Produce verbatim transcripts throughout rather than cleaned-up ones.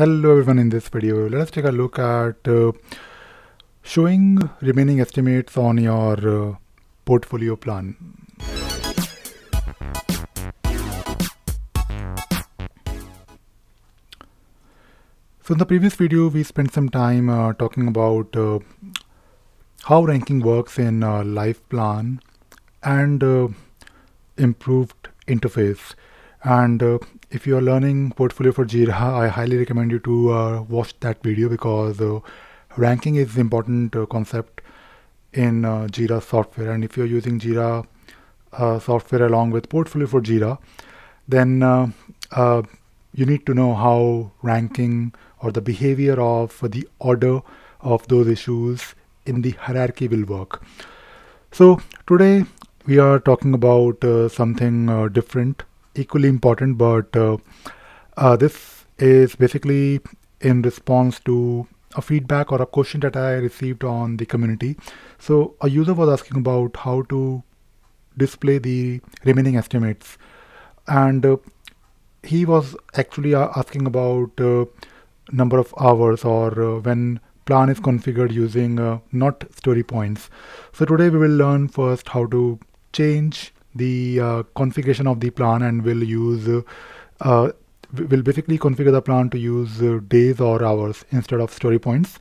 Hello everyone. In this video, let us take a look at uh, showing remaining estimates on your uh, portfolio plan. So in the previous video, we spent some time uh, talking about uh, how ranking works in uh, life plan and uh, improved interface. And uh, if you are learning Portfolio for Jira, I highly recommend you to uh, watch that video, because uh, ranking is an important uh, concept in uh, Jira software. And if you're using Jira uh, software along with Portfolio for Jira, then uh, uh, you need to know how ranking or the behavior of the order of those issues in the hierarchy will work. So today we are talking about uh, something uh, different, equally important, but uh, uh, this is basically in response to a feedback or a question that I received on the community. So a user was asking about how to display the remaining estimates, and uh, he was actually asking about uh, number of hours, or uh, when plan is configured using uh, not story points. So today we will learn first how to change the uh, configuration of the plan, and will use uh, uh, will basically configure the plan to use uh, days or hours instead of story points.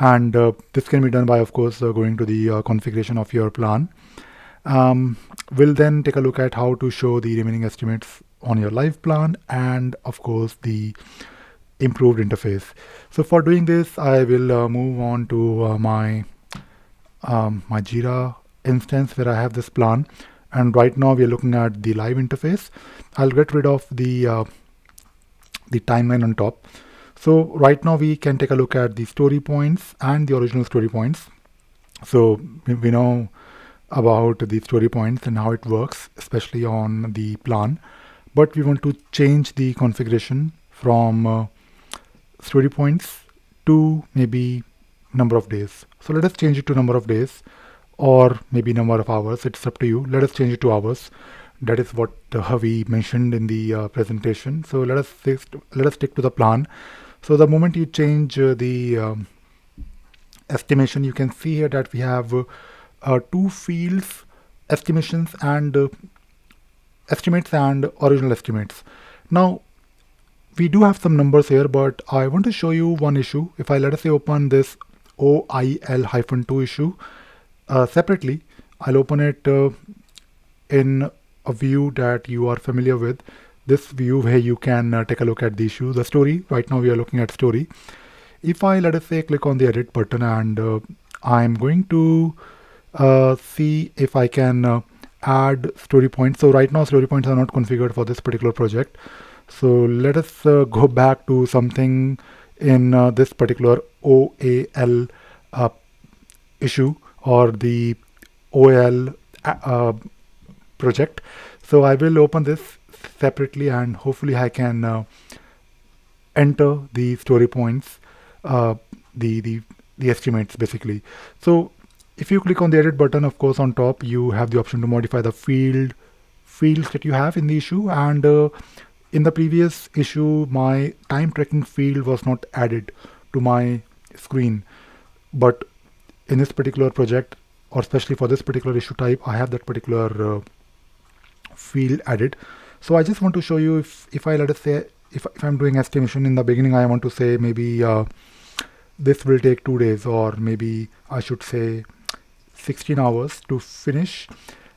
And uh, this can be done by, of course, uh, going to the uh, configuration of your plan. Um, we'll then take a look at how to show the remaining estimates on your live plan, and of course the improved interface. So for doing this, I will uh, move on to uh, my um, my Jira instance where I have this plan. And right now we are looking at the live interface. I'll get rid of the uh, the timeline on top. So right now we can take a look at the story points and the original story points. So we know about the story points and how it works, especially on the plan. But we want to change the configuration from uh, story points to maybe number of days. So let us change it to number of days, or maybe number of hours. It's up to you. Let us change it to hours. That is what uh, we mentioned in the uh, presentation. So let us let us stick to the plan. So the moment you change uh, the um, estimation, you can see here that we have uh, uh, two fields: estimations and uh, estimates and original estimates. Now we do have some numbers here, but I want to show you one issue. If I let us say open this O I L hyphen two issue. Uh, separately, I'll open it uh, in a view that you are familiar with, this view where you can uh, take a look at the issue, the story. Right now we are looking at story. If I, let us say, click on the edit button, and uh, I'm going to uh, see if I can uh, add story points. So right now story points are not configured for this particular project. So let us uh, go back to something in uh, this particular O A L uh, issue, or the O L uh, project. So I will open this separately, and hopefully I can uh, enter the story points, uh, the, the, the estimates basically. So if you click on the edit button, of course, on top, you have the option to modify the field fields that you have in the issue. And uh, in the previous issue, my time tracking field was not added to my screen, but in this particular project, or especially for this particular issue type, I have that particular uh, field added. So I just want to show you, if, if I let us say, if, if I'm doing estimation in the beginning, I want to say maybe uh, this will take two days, or maybe I should say sixteen hours to finish.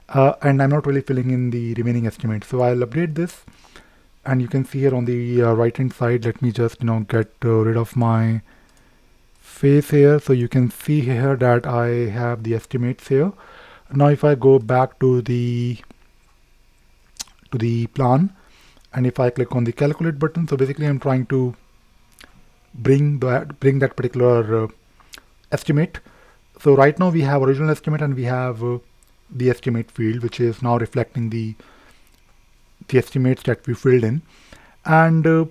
Uh, and I'm not really filling in the remaining estimate. So I'll update this, and you can see here on the uh, right hand side, let me just, you know, get uh, rid of my face here. So you can see here that I have the estimates here. Now if I go back to the to the plan, and if I click on the calculate button, so basically I'm trying to bring that bring that particular uh, estimate. So right now we have original estimate, and we have uh, the estimate field, which is now reflecting the the estimates that we filled in. And uh,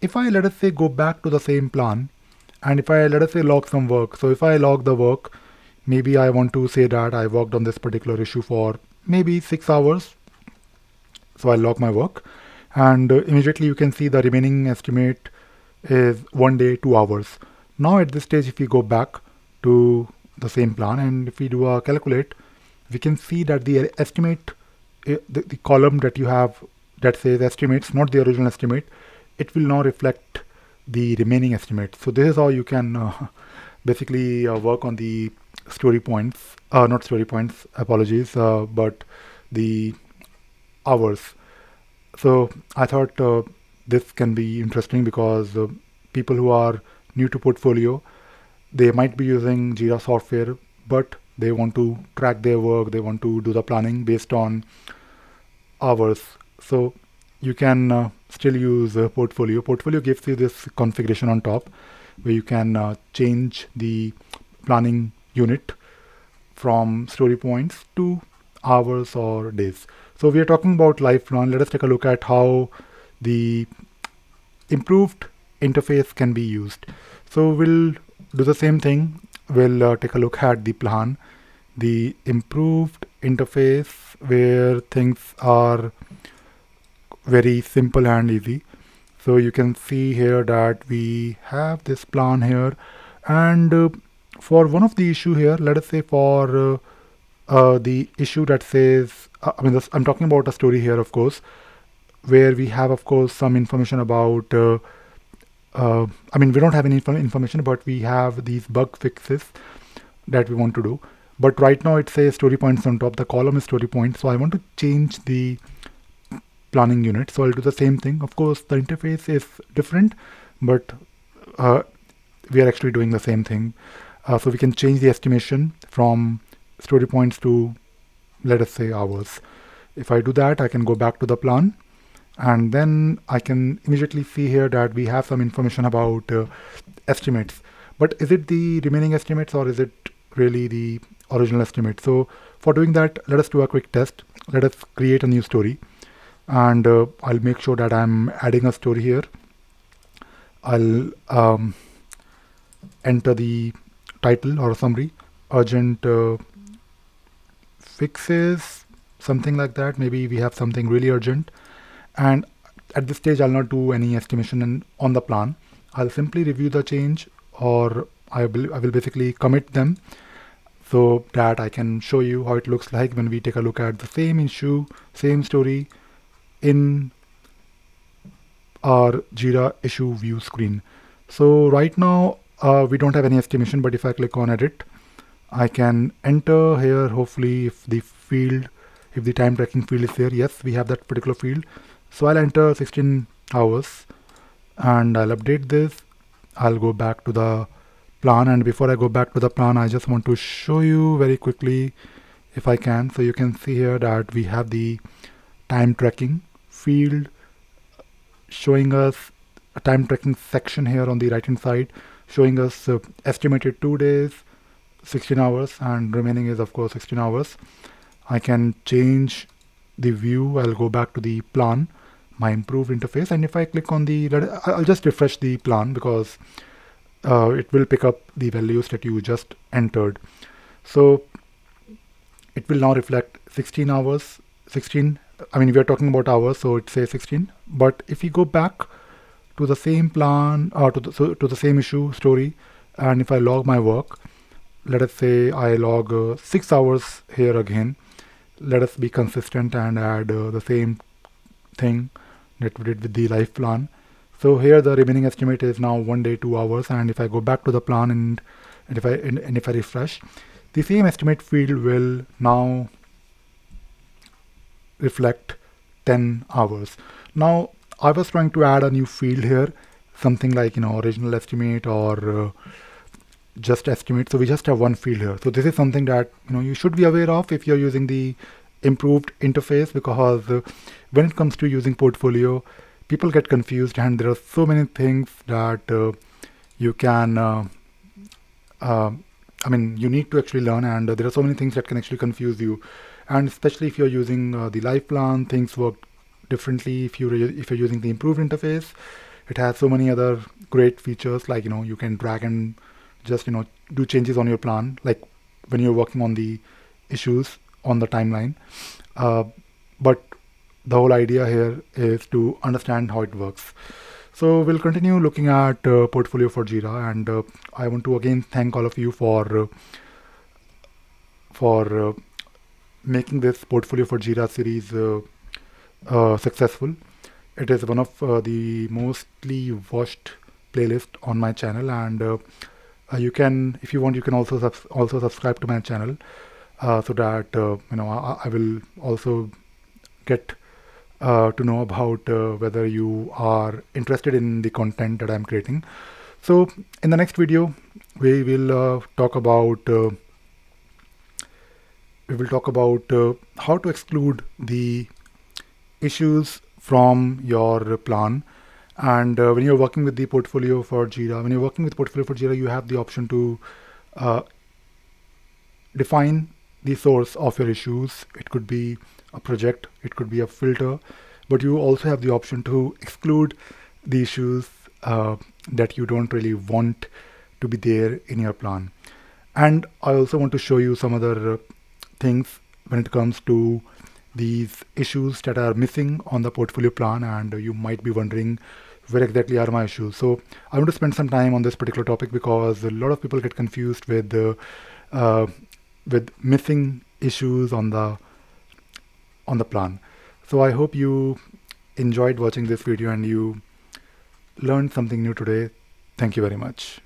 if I, let us say, go back to the same plan, and if I, let us say, log some work. So if I log the work, maybe I want to say that I worked on this particular issue for maybe six hours. So I log my work, and uh, immediately you can see the remaining estimate is one day, two hours. Now at this stage, if we go back to the same plan and if we do a calculate, we can see that the estimate, the, the column that you have that says estimates, not the original estimate, it will now reflect the remaining estimate. So this is how you can uh, basically uh, work on the story points, uh, not story points, apologies, uh, but the hours. So I thought uh, this can be interesting because uh, people who are new to Portfolio, they might be using Jira software, but they want to track their work, they want to do the planning based on hours. So you can uh, still use uh, Portfolio. Portfolio gives you this configuration on top where you can uh, change the planning unit from story points to hours or days. So we are talking about live plan. Let us take a look at how the improved interface can be used. So we'll do the same thing. We'll uh, take a look at the plan, the improved interface where things are very simple and easy. So you can see here that we have this plan here, and uh, for one of the issue here, let us say for uh, uh, the issue that says, uh, I mean, this, I'm talking about a story here, of course, where we have, of course, some information about, uh, uh, I mean, we don't have any inf information, but we have these bug fixes that we want to do. But right now it says story points on top, the column is story points. So I want to change the planning unit. So I'll do the same thing. Of course, the interface is different, but uh, we are actually doing the same thing. Uh, so we can change the estimation from story points to, let us say, hours. If I do that, I can go back to the plan, and then I can immediately see here that we have some information about uh, estimates. But is it the remaining estimates or is it really the original estimate? So for doing that, let us do a quick test. Let us create a new story, and uh, I'll make sure that I'm adding a story here. I'll um, enter the title or summary, urgent uh, fixes, something like that. Maybe we have something really urgent, and at this stage I'll not do any estimation in, on the plan. I'll simply review the change, or I will, I will basically commit them so that I can show you how it looks like when we take a look at the same issue, same story in our Jira issue view screen. So right now, Uh, we don't have any estimation, but if I click on edit, I can enter here, hopefully, if the field, if the time tracking field is there. Yes, we have that particular field. So I'll enter sixteen hours and I'll update this. I'll go back to the plan, and before I go back to the plan, I just want to show you very quickly if I can. So you can see here that we have the time tracking field showing us a time tracking section here on the right hand side, showing us uh, estimated two days, sixteen hours, and remaining is of course sixteen hours. I can change the view. I'll go back to the plan, my improved interface, and if I click on the, I'll just refresh the plan because uh, it will pick up the values that you just entered. So it will now reflect sixteen hours, sixteen, I mean, we are talking about hours, so it says sixteen, but if you go back to the same plan, or to the, so to the same issue story, and if I log my work, let us say I log uh, six hours here again. Let us be consistent and add uh, the same thing that we did with the live plan. So here the remaining estimate is now one day, two hours, and if I go back to the plan and, and if I and, and if I refresh, the same estimate field will now reflect ten hours. Now, I was trying to add a new field here, something like, you know, original estimate or uh, just estimate. So we just have one field here. So this is something that, you know, you should be aware of if you're using the improved interface, because uh, when it comes to using Portfolio, people get confused, and there are so many things that uh, you can, uh, uh, I mean, you need to actually learn, and uh, there are so many things that can actually confuse you. And especially if you're using uh, the live plan, things work differently. If you if you're using the improved interface, it has so many other great features, like, you know, you can drag and just, you know, do changes on your plan, like when you're working on the issues on the timeline. Uh, but the whole idea here is to understand how it works. So we'll continue looking at uh, Portfolio for Jira, and uh, I want to again thank all of you for uh, for uh, making this Portfolio for Jira series uh, uh, successful. It is one of uh, the mostly watched playlist on my channel, and uh, you can, if you want, you can also sub also subscribe to my channel uh, so that uh, you know I, I will also get uh, to know about uh, whether you are interested in the content that I'm creating. So in the next video, we will uh, talk about uh, we will talk about uh, how to exclude the issues from your plan. And uh, when you're working with the Portfolio for Jira, when you're working with Portfolio for Jira, you have the option to uh, define the source of your issues. It could be a project, it could be a filter, but you also have the option to exclude the issues uh, that you don't really want to be there in your plan. And I also want to show you some other uh, things when it comes to these issues that are missing on the portfolio plan, and uh, you might be wondering, where exactly are my issues? So I want to spend some time on this particular topic because a lot of people get confused with uh, uh, with missing issues on the on the plan. So I hope you enjoyed watching this video and you learned something new today. Thank you very much.